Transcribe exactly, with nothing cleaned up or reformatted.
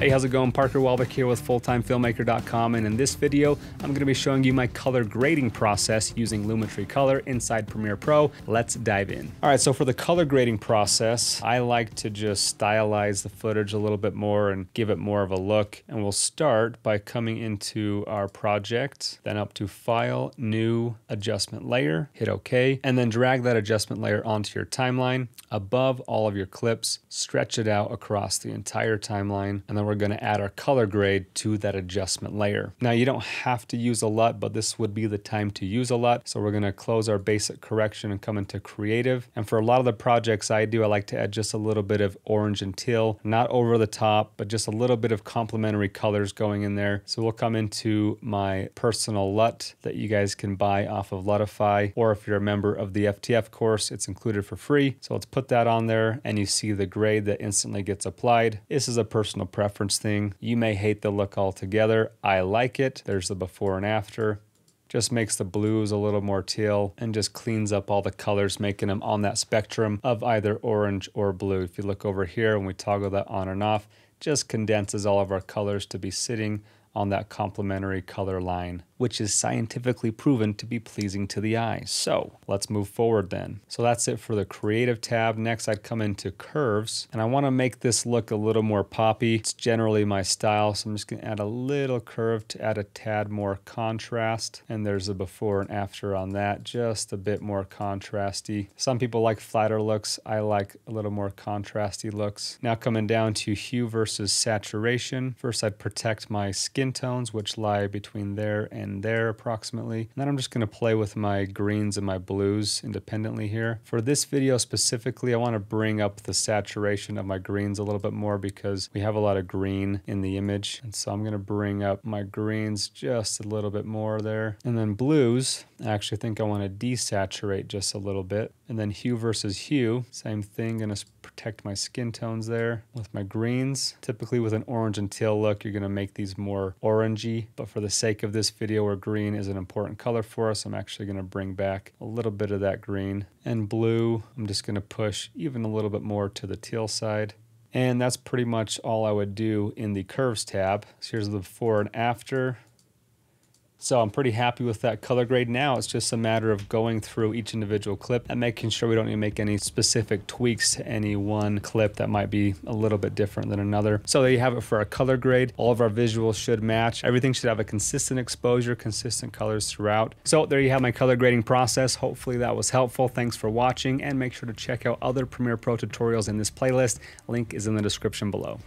Hey, how's it going? Parker Walbeck here with full time filmmaker dot com, and in this video, I'm going to be showing you my color grading process using Lumetri Color inside Premiere Pro. Let's dive in. All right, so for the color grading process, I like to just stylize the footage a little bit more and give it more of a look. And we'll start by coming into our project, then up to File, New, Adjustment Layer, hit OK, and then drag that adjustment layer onto your timeline above all of your clips, stretch it out across the entire timeline, and then we're We're going to add our color grade to that adjustment layer. Now, you don't have to use a L U T, but this would be the time to use a L U T. So we're going to close our basic correction and come into creative. And for a lot of the projects I do, I like to add just a little bit of orange and teal, not over the top, but just a little bit of complementary colors going in there. So we'll come into my personal L U T that you guys can buy off of Lutify, or if you're a member of the F T F course, it's included for free. So let's put that on there, and you see the grade that instantly gets applied. This is a personal preference thing. You may hate the look altogether. I like it. There's the before and after. Just makes the blues a little more teal and just cleans up all the colors, making them on that spectrum of either orange or blue. If you look over here, when we toggle that on and off, just condenses all of our colors to be sitting on that complementary color line, which is scientifically proven to be pleasing to the eye. So let's move forward then. So that's it for the creative tab. Next, I'd come into curves, and I want to make this look a little more poppy. It's generally my style, so I'm just going to add a little curve to add a tad more contrast. And there's a before and after on that, just a bit more contrasty. Some people like flatter looks. I like a little more contrasty looks. Now coming down to hue versus saturation. First, I'd protect my skin tones, which lie between there and there approximately. And then I'm just going to play with my greens and my blues independently here. For this video specifically, I want to bring up the saturation of my greens a little bit more because we have a lot of green in the image. And so I'm going to bring up my greens just a little bit more there. And then blues, I actually think I want to desaturate just a little bit. And then hue versus hue, same thing, going to protect my skin tones there with my greens. Typically with an orange and teal look, you're going to make these more orangey, but for the sake of this video where green is an important color for us, I'm actually going to bring back a little bit of that green. And blue, I'm just going to push even a little bit more to the teal side. And that's pretty much all I would do in the curves tab. So here's the before and after. So I'm pretty happy with that color grade now. It's just a matter of going through each individual clip and making sure we don't need to make any specific tweaks to any one clip that might be a little bit different than another. So there you have it for our color grade. All of our visuals should match. Everything should have a consistent exposure, consistent colors throughout. So there you have my color grading process. Hopefully that was helpful. Thanks for watching, and make sure to check out other Premiere Pro tutorials in this playlist. Link is in the description below.